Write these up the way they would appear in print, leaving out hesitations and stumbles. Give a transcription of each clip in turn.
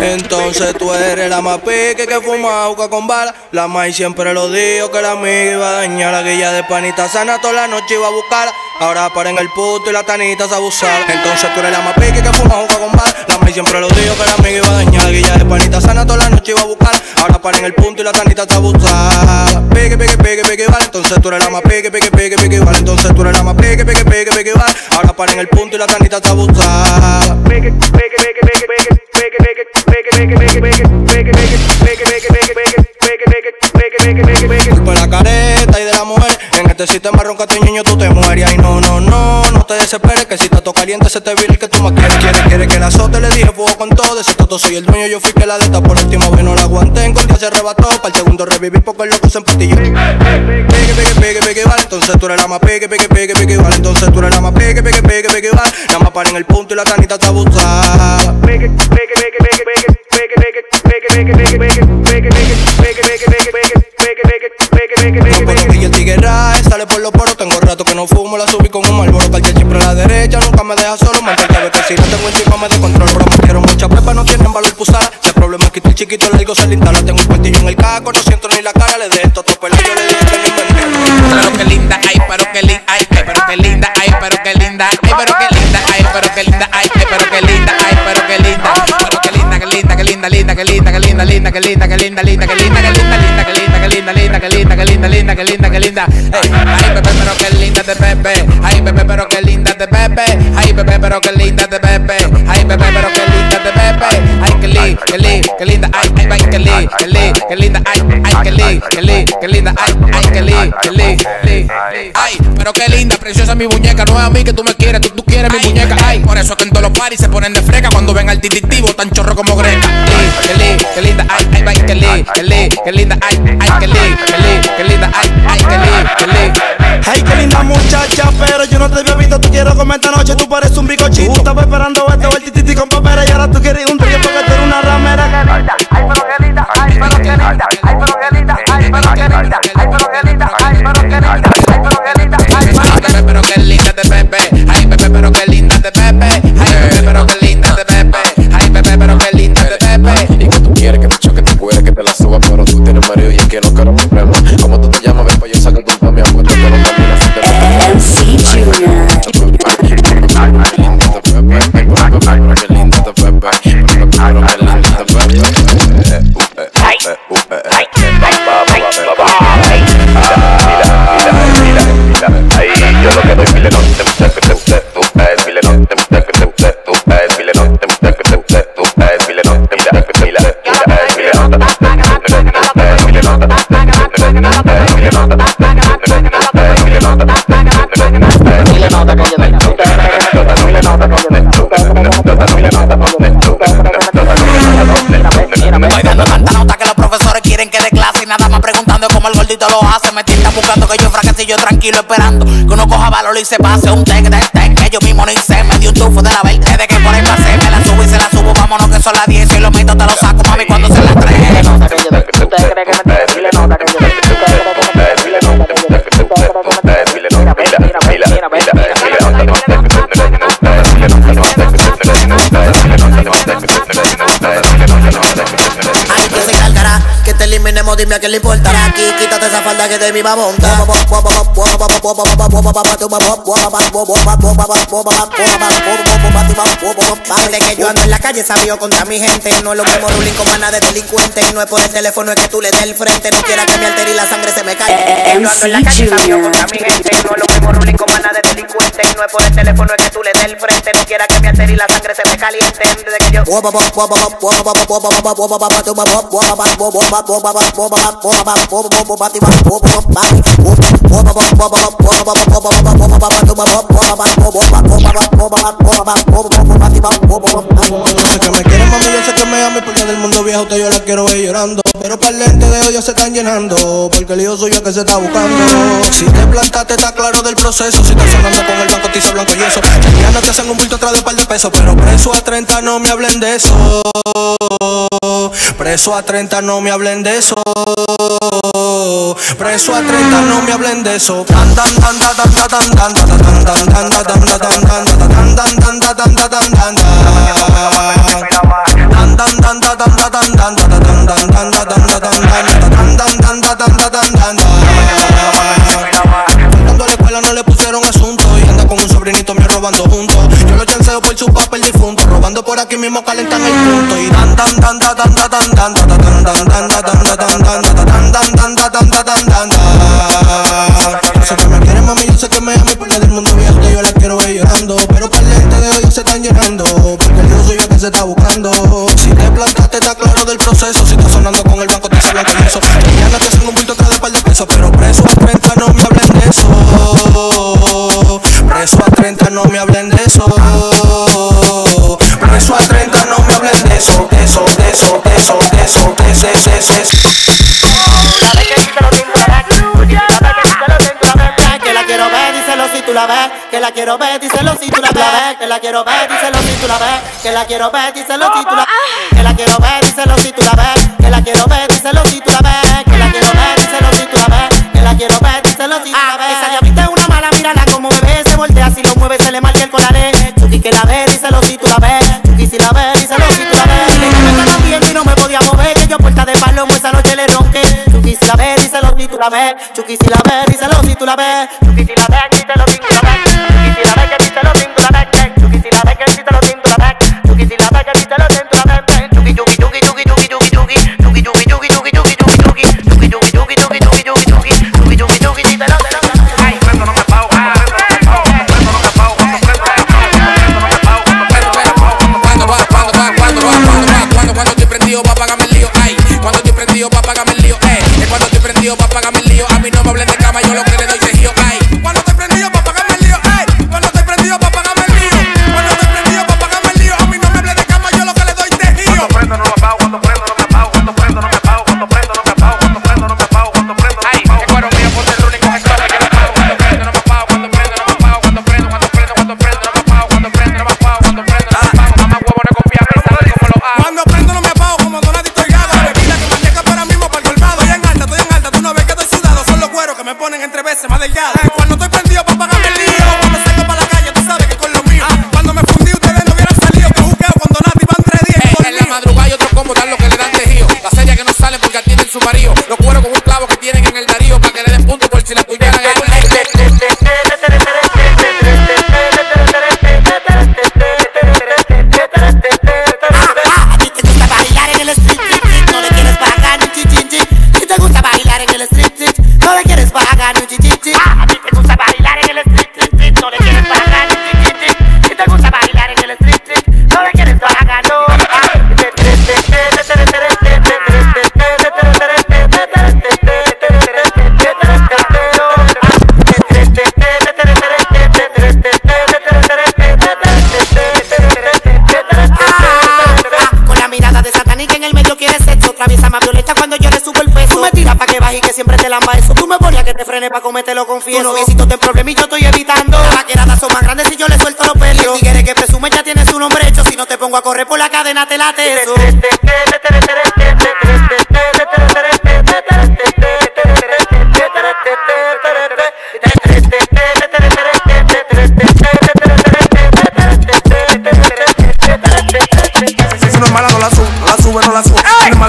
Entonces tú eres la más pique que fuma auca con bala. La maíz siempre lo dijo que la amiga iba a dañar. Aquella de panita sana toda la noche iba a buscarla. Ahora paren el puto y la tanita se abusar. Entonces tú eres la más pique que fuma auca con bala. La maíz siempre lo dijo que la amiga iba a dañar. Aquella de panita sana toda la noche iba a buscarla. Ahora paren el punto y la tanita se abusar. Pique, pique, pique, pique, vale. Entonces tú eres la más pique, pique, pique, pique, vale. Entonces tú eres la más pique, pique, pique, pique, vale. Ahora paren el punto y la tanita se abusar. Pique, pique, pique, pique, pique. Culpa la careta y de la mujer. En este sistema roncate niño tú te mueres. Ay no, no, no, no te desesperes, que si te toca caliente se te vil que tú más quieres. Quiere que la azote, le dije fuego con todo. Si toto soy el dueño, yo fui que la de esta por último vez no la aguanté, en corte se arrebató. Para el segundo reviví porque el loco se empatilló. Pegue, pegue, vale, entonces tú eres la más pegue, pegue, pegue, pegue, vale, entonces tú eres la más pegue, pegue, pegue, pegue, vale, nada más paren el punto y la tanita te abusa. Pegue, pegue, pegue, pegue, pegue, pegue, pegue, pegue, pegue, pegue, pegue, pegue, pegue, pegue, pegue, y el tigueraje sale por los poros, tengo rato que no fumo, la subí con un Marlboro, cartel siempre a la derecha, nunca me deja solo, me encanta ver que si no tengo encima me descontrolo, pero me quiero mucha prepa, no tienen valor pusara, si el problema es que el chiquito largo se le instala, tengo un cuartillo en el caco, no siento ni la cara, le dejo estos tropeles, yo le dije que no inventé. Pero que linda, ay, pero que linda, ay, pero que linda, ay, pero que linda, ay, pero que linda, ay, pero que linda, ay, pero que linda, ay, pero que linda, pero que linda, que linda, que linda, linda, que linda, que linda, linda, que linda, que linda, linda, que linda, que linda, linda, que linda, que linda, linda, que linda, que linda, linda, que linda, que linda, ay, bebé, pero que linda de bebé, ay, bebé, pero que linda de bebé, ay, bebé, pero que linda de bebé, ay, bebé, pero que linda de bebé, ay, que linda, ay, ay, que linda, ay, ay, que linda, ay, ay, que linda. Ay, pero qué linda, preciosa mi muñeca. No es a mí que tú me quieres, tú quieres mi muñeca. Ay, por eso que en todos los paris se ponen de freca cuando ven al tititivo tan chorro como greca. Qué linda, ay, ay, qué linda, ay, ay, qué linda, ay, ay, qué linda muchacha, pero yo no te había visto. Tú quiero comer esta noche, tú pareces un bicochito. Tú estabas esperando esto, el tititi con papera y ahora tú quieres un trío porque tú eres una ramera. Ay, pero qué linda, ay, pero qué linda, ay, pero qué linda, ay, pero qué linda, ay, pero qué linda, ay, pero qué linda. Pero que linda de bebé, ay bebé, pero que linda de bebé, ay bebé, pero que linda de bebé, ay bebé, pero que linda de bebé. Y que tú quieres que te choque, te cuere, que te la suba, pero tú tienes marido y es que no quiero problemas. Como tú te llamas, ven pa' yo saco el tonto a mi abuelo, pero también así te lo hace, me tienta buscando que yo fracase y yo tranquilo esperando que uno coja valor y se pase un tec, que yo mismo no hice, me di un tufo de la verde, desde que por ahí pasé, me la subo y se la subo, vámonos que son las 10 y lo meto, te lo saco, mami, cuando se las 3. Dime a qué le importará aquí, quítate esa falda que de mí va a montar. Desde que yo ando en la calle sabio contra mi gente. No es lo mismo ruling con maná de delincuentes. No es por el teléfono, es que tú le des el frente. No quiera que me altere y la sangre se me calle. Yo ando en la calle sabio contra mi gente. No es lo mismo ruling con maná de delincuentes. No es por el teléfono, es que tú le des el frente. No quiera que me altere y la sangre se me caliente. Desde que yo yo sé que me quieren, mami, yo sé que me amas, porque del mundo viejo usted yo la quiero ver llorando. Pero para el lente de odio se están llenando, porque el hijo suyo es que se está buscando. Si te plantaste está claro del proceso, si estás sonando con el banco tiza blanco y eso. Ya no te hacen un bulto atrás de un par de pesos, pero preso a 30 no me hablen de eso. Preso a 30 no me hablen de eso. Preso a 30 no me hablen de eso. Ando por aquí mismo calentan el punto y dan dan dan dan dan dan dan dan dan dan dan dan dan dan dan dan dan dan. Yo sé que me quiere, mami, yo sé que me ama y por la del mundo viejo que yo la quiero ver llorando. Pero para el lente de hoy se están llenando porque el Dios soy yo que se está buscando. Si te plantaste está claro del proceso, si estás sonando con el banco te sablan con eso. Ya no te hacen un bulto cada par de pesos, pero preso a 30 no me hablen de eso. Preso a 30 no me hablen de eso. Preso a 30 no me hablen de eso, de eso, de eso, de eso, de eso, de eso, de eso, de eso. Que la quiero ver, díselo si tú la ves. Que la quiero ver, díselo si tú la ves. Que la quiero ver, díselo si tú la ves. Que la quiero ver, díselo si tú la ves. Que la quiero ver, díselo si tú la ves. Que la quiero ver, díselo si tú la ves. Que la quiero ver, díselo si tú la ves. Que la quiero ver, díselo si tú la ves. Esa llavita es una mala, mírala como bebé. Se voltea, si lo mueve se le marca el colare. Chuki que la ve, díselo si tú la ves. Si la ves, díselo si tú la ves. Le cambiaba la pierna y no me podía mover, que yo puerta de palomo esa noche le ronqué. Chuki si la ves, díselo si tú la ves. Chuki si la ves, díselo si tú la ves. Chuki si la ves, díselo si tú la ves. Chuki si la ves, díselo si tú la ves. Chuki si la ves, díselo si tú la ves. Chuki si la ves, díselo si tú la ves. Chuki chuki chuki chuki chuki chuki chuki chuki chuki chuki chuki chuki chuki chuki chuki chuki chuki chuki chuki chuki chuki chuki díselo. Pa' comértelo, confieso. Tú no visitas el problema y yo estoy evitando. Las vaqueradas son más grandes si yo le suelto los pelos. Y el tigre que presume ya tiene su nombre hecho. Si no te pongo a correr por la cadena te la teso. Si no es mala no la sube, no la sube, no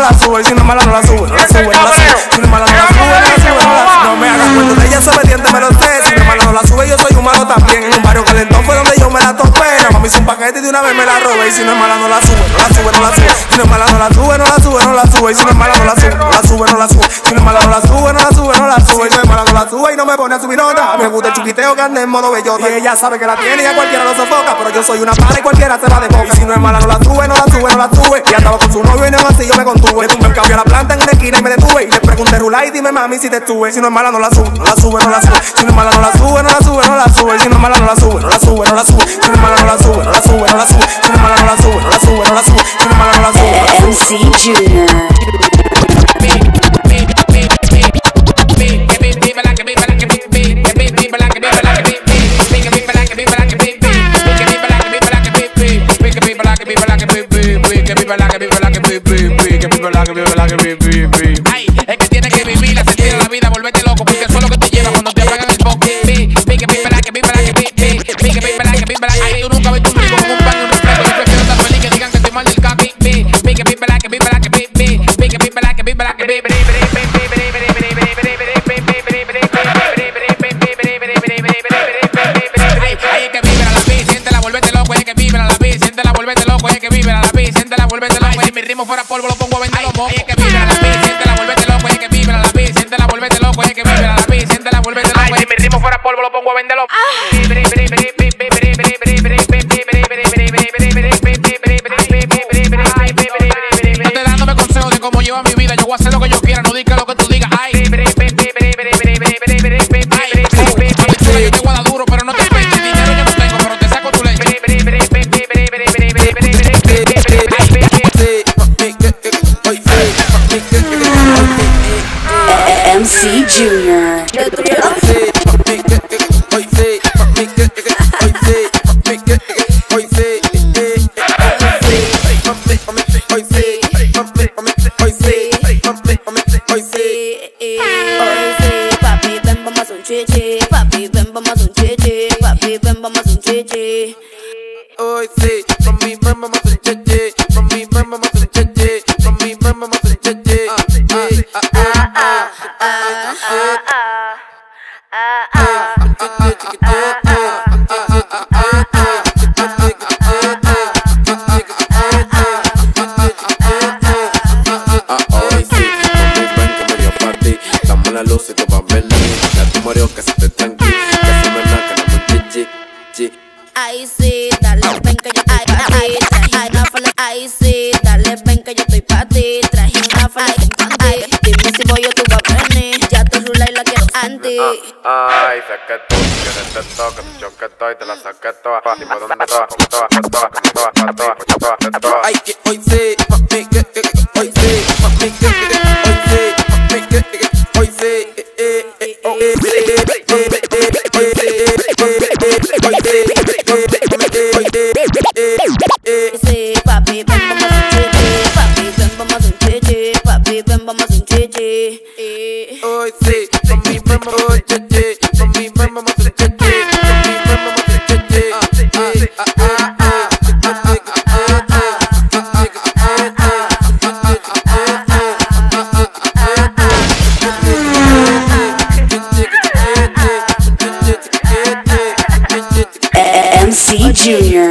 la sube. Si no es mala no la sube, no la sube, no la sube. Si no es mala no la sube, no la sube, no la sube. Si no es mala no la sube. También en un barrio calentón fue donde yo me la topé. Mami hizo un paquete y de una vez me la robé. Y si no es mala no la sube, no la sube, no la sube. Si no es mala no la sube, no la sube, no la sube. Y si no es mala no la sube, no la sube, no la sube. Si no es mala no la sube, no la sube, no la sube. Si no es mala no la sube y no me pone a subir nota. Me gusta el chiquiteo que anda en modo bellota. Y ella sabe que la tiene y a cualquiera lo sofoca. Pero yo soy una para y cualquiera se la de boca. Y si no es mala no la sube, no la sube, no la sube. Y andaba con su novio y no así yo me contuve. Le tumbé el cabello a la planta en una esquina y me detuve. Y le pregunté rulay y dime mami si te estuve. Si no es mala no la sube, no la sube, no la sube. Si no es mala no la sube, no la sube, no la sube. Si no es mala no la sube, no la sube, no la sube. Si no es mala no la sube, no la sube, no la sube. Si no es mala no la sube, no la sube, no la sube. Si no es mala no la sube. MC Juna. Ay, es que tienes que vivir la sentida de la vida, volverte loco, porque eso es lo que te lleva cuando te apagan el box. Ay, tú nunca ves tu amigo con un pan y un respeto. Yo prefiero estar feliz que digan que estoy mal del caqui. Pique, pipe, la que pipe, la que pipe. Pique, pipe. timo fuera polvo, lo pongo a vender los mocos. Ay, es que vibra la pista, siéntela, vuélvete loco. Es que vibra la pista, siéntela, vuélvete loco. Es que vibra la pista, siéntela, vuélvete loco. Ay, si mi ritmo fuera polvo, lo pongo a vender los mocos. No te dándome consejos de cómo lleva mi vida. Yo voy a hacer lo que yo quiera, no digas lo que tú digas. Ay, yo te guardo duro, pero no te peste. Dinero yo no tengo, pero te saco tu leche. MC Junior. Ay, que hoy sí, hoy sí, hoy sí, papi, ven vamos a un chichi, papi, ven vamos a un chichi, papi, ven vamos a un chichi. Hoy sí, papi, ven vamos a un chichi, papi, ven vamos a un chichi. Junior.